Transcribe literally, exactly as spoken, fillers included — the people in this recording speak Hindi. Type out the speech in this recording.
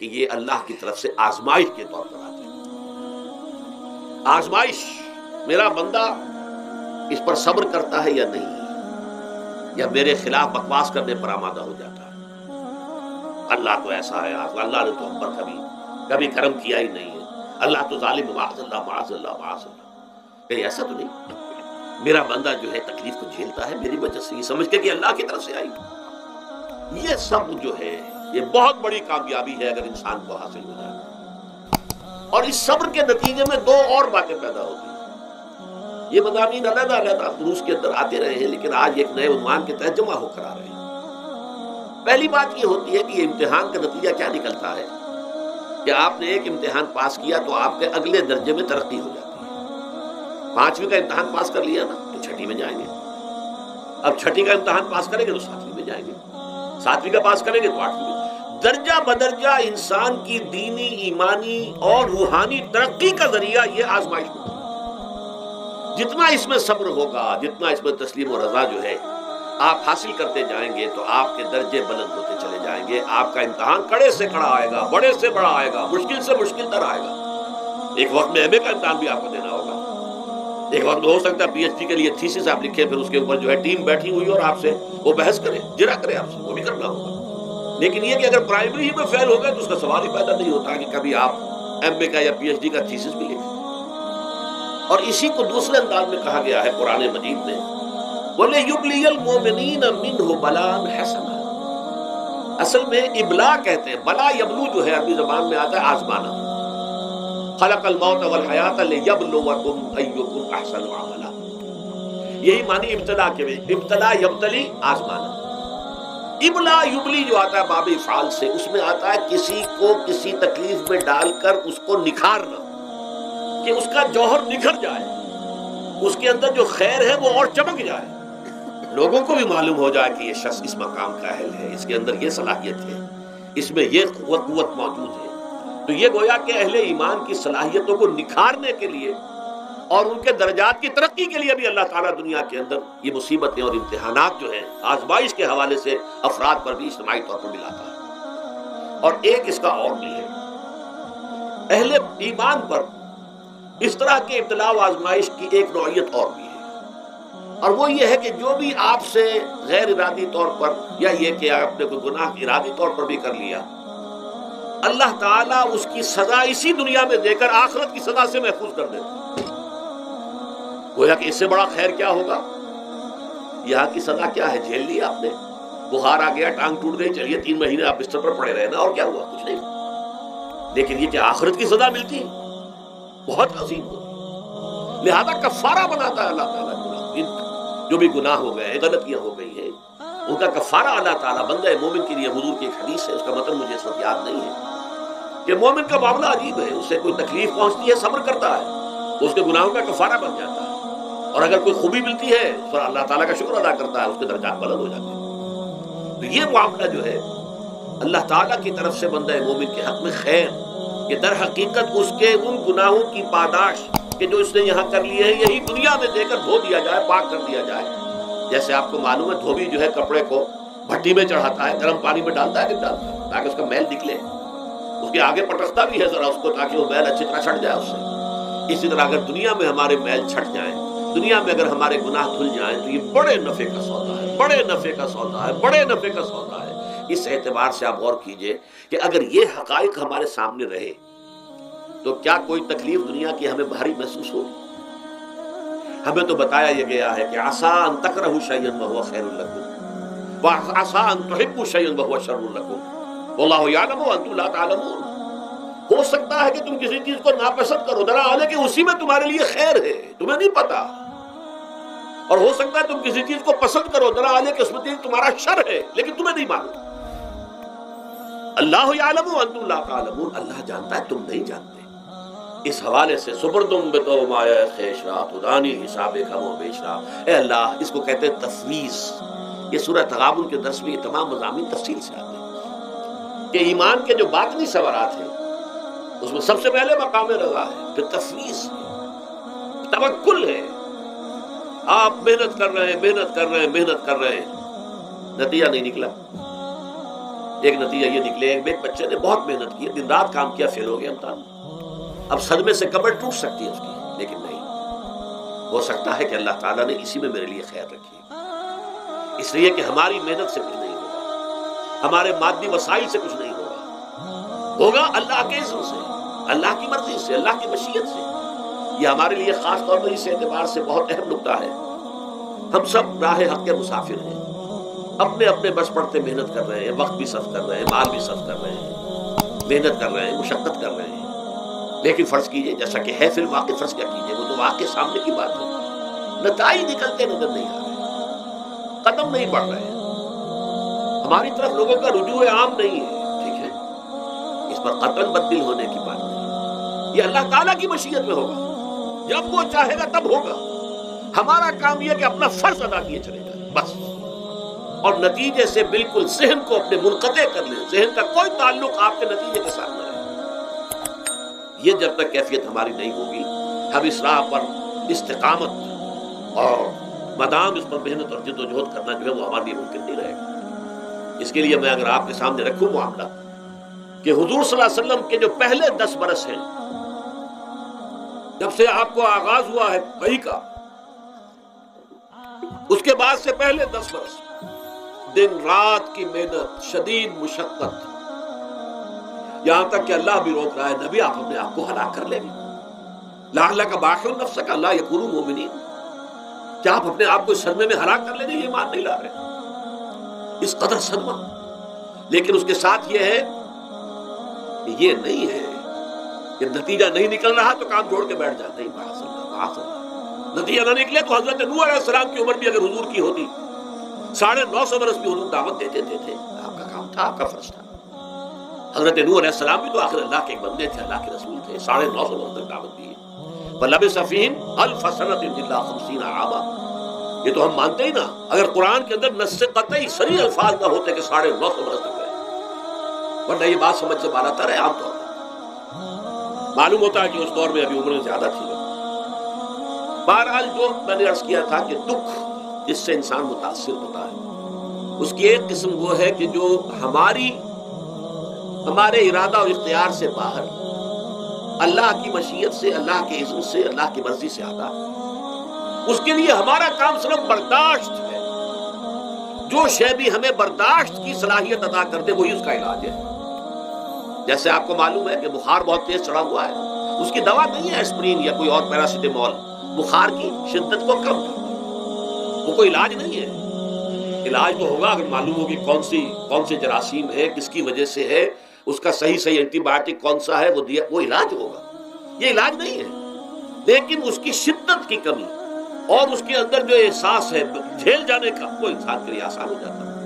कि ये अल्लाह की तरफ से आजमाइश के तौर पर आती है। आजमाइश, मेरा बंदा इस पर सब्र करता है या नहीं, या मेरे खिलाफ बकवास करने पर आमादा हो जाता है। अल्लाह तो ऐसा है, अल्लाह ने तो हम पर कभी कभी कर्म किया ही नहीं है। अल्लाह तो जालिम, माज़ल्लाह माज़ल्लाह माज़ल्लाह। कहीं ऐसा तो नहीं मेरा बंदा जो है तकलीफ को झेलता है मेरी वजह से, ये समझ के कि अल्लाह की तरफ से आई। ये सब जो है ये बहुत बड़ी कामयाबी है अगर इंसान को हासिल हो जाए। और इस सब्र के नतीजे में दो और बातें पैदा होती हैं। ये मज़ामीन अलग अलग दुरूस के अंदर आते रहे हैं, लेकिन आज एक नए उन्वान के तहत जमा होकर आ रहे हैं। पहली बात ये होती है कि इम्तिहान का नतीजा क्या निकलता है कि आपने एक इम्तिहान पास किया तो आपके अगले दर्जे में तरक्की हो जाती है। पांचवी का इम्तिहान पास कर लिया ना तो छठी में जाएंगे, अब छठी का इम्तिहान पास करेंगे तो सातवीं में जाएंगे, सातवीं का पास करेंगे तो आठवीं। दर्जा बदर्जा इंसान की दीनी, ईमानी और रूहानी तरक्की का जरिया ये आजमाइश होगी। जितना इसमें सब्र होगा, जितना इसमें तस्लीम और रजा जो है आप हासिल करते जाएंगे, तो आपके दर्जे बुलंद होते चले जाएंगे। आपका इम्तहान कड़े से कड़ा आएगा, बड़े से बड़ा आएगा, मुश्किल से मुश्किल तर आएगा। एक वक्त में एम ए का इम्तहान भी आपको देना होगा, एक वक्त में हो सकता है पी एच डी के लिए थीसिस आप लिखे, फिर उसके ऊपर जो है टीम बैठी हुई और आपसे वो बहस करे, जिरा करे आपसे, वो भी करना होगा। लेकिन ये कि अगर प्राइमरी ही में फेल हो गए तो उसका सवाल ही पैदा नहीं होता कि कभी आप एमए का या पीएचडी का थीसिस भी लिखें। और इसी को दूसरे अंदाज में कहा गया है कुरान मजीद में, बोले युब्लियल मोमिनीन मिनहु बलान हसना। असल में इबला कहते हैं, बला यबलू जो है अरबी जबान में आता है आजमाना। खलकल मौत वल हयात लियबलुवकुम अय्युकुम अहसनु अमला, यही मानी इब्तला के में। इब्तला यब्तली आजमाना। इबला युबली जो आता है बाबी फाल से, उसमें आता है किसी को किसी तकलीफ में डालकर उसको निखारना, कि उसका जौहर निखर जाए, उसके अंदर जो खैर है वो और चमक जाए, लोगों को भी मालूम हो जाए कि ये शख्स इस मकाम का अहल है, इसके अंदर ये सलाहियत है, इसमें ये कुव्वत कुव्वत मौजूद है। तो ये गोया कि अहले ईमान की सलाहियतों को निखारने के लिए और उनके दर्जात की तरक्की के लिए भी अल्लाह ताला दुनिया के अंदर ये मुसीबतें और इम्तिहानात जो हैं आजमाइश के हवाले से अफराद पर भी इज्तिमाई तौर पर मिलाता है। और एक इसका और भी है, अहले ईमान पर इस तरह के इब्तला व आजमाइश की एक नौयत और भी है, और वो ये है कि जो भी आपसे गैर इरादी तौर पर या ये कि आपने कोई गुनाह इरादी तौर पर भी कर लिया, अल्लाह ताला उसकी सजा इसी दुनिया में देकर आखिरत की सजा से महफूज कर देता है। गोया कि इससे बड़ा खैर क्या होगा। यहाँ की सजा क्या है, झेल लिया आपने, बुखार आ गया, टांग टूट गई, चलिए तीन महीने आप बिस्तर पर पड़े रहना, और क्या हुआ, कुछ नहीं। लेकिन ये क्या आखिरत की सजा मिलती है, बहुत अजीम होती। लिहाजा कफारा बनाता है अल्लाह ताला गुनाह, जो भी गुनाह हो गए हैं, गलतियाँ हो गई है, उनका कफारा अल्लाह ताला बंदे मोमिन के लिए। हुजूर की एक हदीस है, उसका मतलब मुझे इस वक्त याद नहीं है, कि मोमिन का मामला अजीब है, उसे कोई तकलीफ पहुँचती है सब्र करता है, उसके गुनाहों का कफारा बन जाता है, और अगर कोई खूबी मिलती है तो अल्लाह ताला का शुक्र अदा करता है, उसके दर्जात बुलंद हो जाते हैं। तो ये मामला जो है अल्लाह ताला की तरफ से बंदा मोमिन के हक में खैर, कि दर हकीकत उसके उन गुनाहों की पादाश कि जो उसने यहाँ कर लिए हैं, यही दुनिया में देकर धो दिया जाए, पाक कर दिया जाए। जैसे आपको मालूम है धोबी जो है कपड़े को भट्टी में चढ़ाता है, गर्म पानी में डालता है, कि डालता है ताकि उसका मैल निकले, उसके आगे पटकता भी है जरा उसको, ताकि वो मैल अच्छी तरह छट जाए उससे। इसी तरह अगर दुनिया में हमारे मैल छट जाए, दुनिया में अगर हमारे गुनाह धुल जाएं, तो ये बड़े नफे का सौदा है, बड़े नफे का सौदा है, बड़े नफे का सौदा है। इस एतबार से आप गौर कीजिए कि अगर ये हकाइक हमारे सामने रहे तो क्या कोई तकलीफ दुनिया की हमें भारी महसूस होगी। हमें तो बताया यह गया है कि आसान तकरहु शय्यन व हुवा खैरुल लकुम व आसान तुहिब्बु शय्यन व हुवा शर्रुल लकुम वल्लाहु यअलमु व अंतुम ला तअलमून। हो सकता है कि तुम किसी चीज को नापसंद करो, दरा आले कि उसी में तुम्हारे लिए खैर है, तुम्हें नहीं पता। और हो सकता है तुम किसी चीज को पसंद करो, दरा आले कि उसमें तुम्हारा शर है, लेकिन तुम्हें नहीं मालूम। अल्लाह यालम व अंतुम ला तालमून, अल्लाह जानता है, तुम नहीं जानते। इस हवाले से सुबरदुम बितौमाया खैशरा खुदानी हिसाबे कमो बेशरा। ए अल्लाह, इसको कहते हैं तफवीज। ये सूरह तगाबुन के दस में ये तमाम मज़ामीन तफसील से आते हैं कि ईमान के जो बातनी सवारात हैं उसमें सबसे पहले मकाम रजा है, फिर तफवीज है, तवक्कुल है। आप मेहनत कर रहे हैं, मेहनत कर रहे हैं, मेहनत कर रहे हैं, नतीजा नहीं निकला, एक नतीजा ये निकले, एक बच्चे ने बहुत मेहनत की, दिन रात काम किया, फेल हो गया इम्तिहान। अब सदमे से कमर टूट सकती है उसकी, लेकिन नहीं, हो सकता है कि अल्लाह ताला ने इसी में मेरे लिए खैर रखी है, इसलिए कि हमारी मेहनत से कुछ नहीं होगा, हमारे मादी वसाइल से कुछ नहीं होगा, होगा अल्लाह के इज़्न से, अल्लाह की मर्जी से, अल्लाह की मशीयत से। यह हमारे लिए खास तौर पर इस एतबार से बहुत अहम नुकता है। हम सब राह हक के मुसाफिर हैं, अपने अपने बस पड़ते मेहनत कर रहे हैं, वक्त भी सर्फ कर रहे हैं, माल भी सर्फ कर रहे हैं, मेहनत कर रहे हैं, मुशक्कत कर रहे हैं, लेकिन फर्ज कीजिए जैसा कि है फिर वाकई फर्ज क्या कीजिए, वो तो वाकई सामने की बात है, नतीजे निकलते नजर नहीं आ रहे, कदम नहीं बढ़ रहे हैं, हमारी तरफ लोगों का रुझू आम नहीं है, ठीक है, इस पर कतन बददिल होने की बात नहीं। यह अल्लाह ताला की मशीयत में होगा, जब वो चाहेगा तब होगा। हमारा काम यह कि अपना फर्ज अदा किए चले जाए बस, और नतीजे से बिल्कुल जहन को अपने मुनक़ते कर लें, जहन का कोई ताल्लुक आपके नतीजे के साथ न रहे। ये जब तक कैफियत हमारी नहीं होगी, हम इस राह पर इस्तिकामत और मदाम इस पर मेहनत और जिद्दोजहद करना जो है वो हमारे लिए मुमकिन नहीं रहेगा। इसके लिए मैं अगर आपके सामने रखूँ मामला कि हुजूर सल्लल्लाहु अलैहि वसल्लम के जो पहले दस बरस हैं, जब से आपको आगाज हुआ है वही का, उसके बाद से पहले दस बरस दिन रात की मेहनत, शदीद मुशक्कत, यहां तक कि अल्लाह भी रोक रहा है, नबी आप अपने आप को हलाक कर लेंगे, लाला का बाखिर नफ्स का अल्लाह यकुरू मोमिनी, क्या आप अपने आप को इस सदमे में हलाक कर लेंगे, ये मान नहीं ला रहे, इस कदर सदमा। लेकिन उसके साथ ये है कि ये नहीं है कि नतीजा नहीं निकल रहा तो काम छोड़ के बैठ जाते ही, नतीजा ना निकले तो हजरत नूह अलैहिस्सलाम की उम्र भी अगर हुजूर की होती, साढ़े नौ सौ बरस भी हुजूर दावत देते थे, आपका काम था, आपका फर्ज था। हजरत नूह अलैहिस्सलाम भी तो आखिर अल्लाह के एक बंदे थे, अल्लाह के रसूल थे, साढ़े नौ सौ बरस तक दावत दी है, पर लबे सफीन अल्फ सनत इल्ला खमसीना आमा, ये तो हम मानते ही ना, अगर कुरान के अंदर नस्से कतई सही अल्फाज ना होते कि साढ़े नौ सौ बरस तक गए, वरना ये बात समझ से बाहर आता रहे। आमतौर पर मालूम होता है कि उस दौर में अभी उम्र ज्यादा थी। बहरहाल जो मैंने अर्ज किया था कि दुख जिससे इंसान मुतासिर होता है, उसकी एक किस्म वो है कि जो हमारी हमारे इरादा और इख्तियार से बाहर, अल्लाह की मशीयत से, अल्लाह के इज़्न से, अल्लाह की मर्जी से आता है। उसके लिए हमारा काम सिर्फ बर्दाश्त है, जो शय भी हमें बर्दाश्त की सलाहियत अदा कर दे वही उसका इलाज है। जैसे आपको मालूम है कि बुखार बहुत तेज चढ़ा हुआ है, उसकी दवा नहीं है एस्प्रिन या कोई और पैरासिटामोल, बुखार की शिद्दत को कम करता है, वो कोई इलाज नहीं है। इलाज तो होगा अगर मालूम हो कि कौन सी कौन से जरासीम है, किसकी वजह से है, उसका सही सही एंटीबायोटिक कौन सा है वो दिया, वो इलाज होगा, ये इलाज नहीं है। लेकिन उसकी शिद्दत की कमी और उसके अंदर जो एहसास है झेल जाने का, वो इंसान के लिए आसान हो जाता है।